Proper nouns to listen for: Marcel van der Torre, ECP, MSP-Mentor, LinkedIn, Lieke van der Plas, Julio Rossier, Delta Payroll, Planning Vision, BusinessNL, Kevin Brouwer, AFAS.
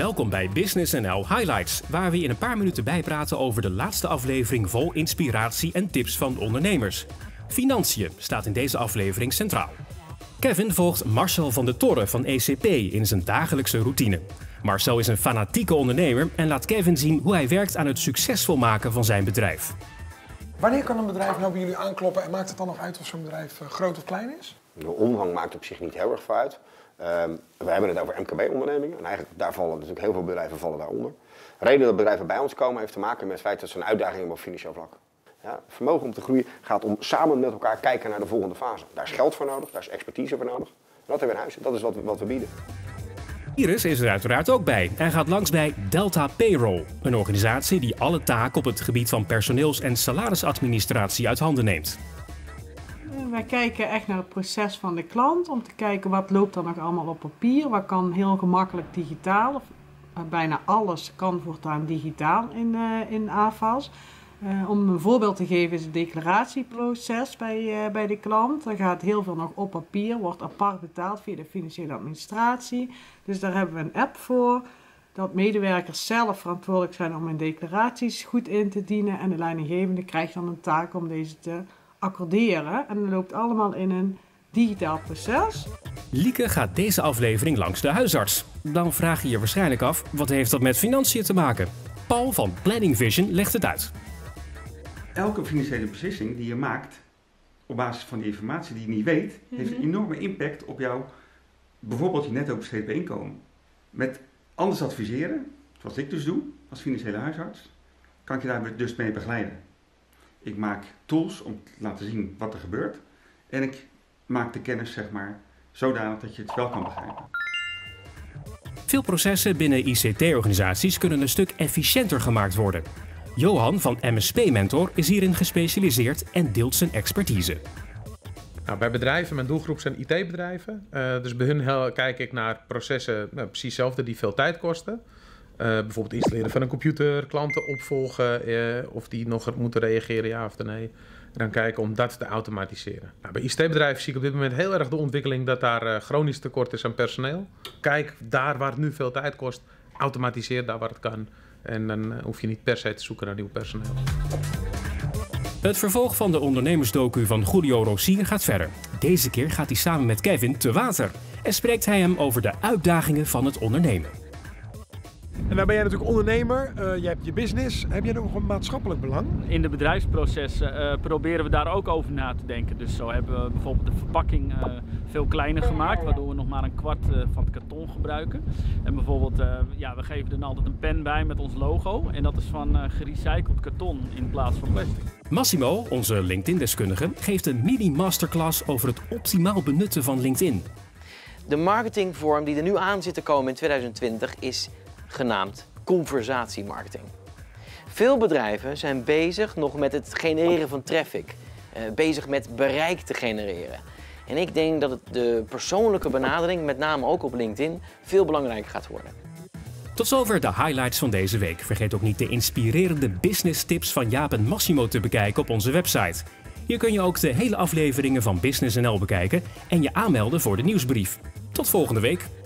Welkom bij BusinessNL Highlights, waar we in een paar minuten bijpraten over de laatste aflevering vol inspiratie en tips van ondernemers. Financiën staat in deze aflevering centraal. Kevin volgt Marcel van der Torre van ECP in zijn dagelijkse routine. Marcel is een fanatieke ondernemer en laat Kevin zien hoe hij werkt aan het succesvol maken van zijn bedrijf. Wanneer kan een bedrijf nou bij jullie aankloppen en maakt het dan nog uit of zo'n bedrijf groot of klein is? De omvang maakt op zich niet heel erg veel uit. We hebben het over MKB-ondernemingen en eigenlijk daar vallen natuurlijk heel veel bedrijven daaronder. De reden dat bedrijven bij ons komen heeft te maken met het feit dat ze een uitdaging hebben op financieel vlak. Ja, vermogen om te groeien gaat om samen met elkaar kijken naar de volgende fase. Daar is geld voor nodig, daar is expertise voor nodig. En dat hebben we in huis, dat is wat we bieden. Iris is er uiteraard ook bij en gaat langs bij Delta Payroll, een organisatie die alle taken op het gebied van personeels- en salarisadministratie uit handen neemt. Wij kijken echt naar het proces van de klant om te kijken wat loopt er nog allemaal op papier. Wat kan heel gemakkelijk digitaal, of bijna alles kan voortaan digitaal in AFAS. Om een voorbeeld te geven is het declaratieproces bij de klant. Er gaat heel veel nog op papier, wordt apart betaald via de financiële administratie. Dus daar hebben we een app voor. Dat medewerkers zelf verantwoordelijk zijn om hun declaraties goed in te dienen. En de leidinggevende krijgt dan een taak om deze te accorderen. En dat loopt allemaal in een digitaal proces. Lieke gaat deze aflevering langs de huisarts. Dan vraag je je waarschijnlijk af, wat heeft dat met financiën te maken? Paul van Planning Vision legt het uit. Elke financiële beslissing die je maakt op basis van die informatie die je niet weet, heeft een enorme impact op jouw, bijvoorbeeld je netto beschreven inkomen. Met anders adviseren, zoals ik dus doe als financiële huisarts, kan ik je daar dus mee begeleiden. Ik maak tools om te laten zien wat er gebeurt en ik maak de kennis zeg maar zodanig dat je het wel kan begrijpen. Veel processen binnen ICT-organisaties kunnen een stuk efficiënter gemaakt worden. Johan van MSP-Mentor is hierin gespecialiseerd en deelt zijn expertise. Nou, bij bedrijven, mijn doelgroep zijn IT-bedrijven. Dus bij hun kijk ik naar processen precies hetzelfde die veel tijd kosten. Bijvoorbeeld installeren van een computer, klanten opvolgen, of die nog moeten reageren, ja of nee. En dan kijken om dat te automatiseren. Nou, bij ICT-bedrijven zie ik op dit moment heel erg de ontwikkeling dat daar chronisch tekort is aan personeel. Kijk daar waar het nu veel tijd kost, automatiseer daar waar het kan. En dan hoef je niet per se te zoeken naar nieuw personeel. Het vervolg van de ondernemersdocu van Julio Rossier gaat verder. Deze keer gaat hij samen met Kevin te water. En spreekt hij hem over de uitdagingen van het ondernemen. En daar ben jij natuurlijk ondernemer, jij hebt je business. Heb jij nog een maatschappelijk belang? In de bedrijfsprocessen proberen we daar ook over na te denken. Dus zo hebben we bijvoorbeeld de verpakking veel kleiner gemaakt, waardoor we nog maar een kwart van het karton gebruiken. En bijvoorbeeld, we geven dan altijd een pen bij met ons logo. En dat is van gerecycled karton in plaats van plastic. Massimo, onze LinkedIn-deskundige, geeft een mini-masterclass over het optimaal benutten van LinkedIn. De marketingvorm die er nu aan zit te komen in 2020 is genaamd conversatiemarketing. Veel bedrijven zijn bezig nog met het genereren van traffic, bezig met bereik te genereren. En ik denk dat de persoonlijke benadering, met name ook op LinkedIn, veel belangrijker gaat worden. Tot zover de highlights van deze week. Vergeet ook niet de inspirerende business tips van Jaap en Massimo te bekijken op onze website. Hier kun je ook de hele afleveringen van BusinessNL bekijken en je aanmelden voor de nieuwsbrief. Tot volgende week!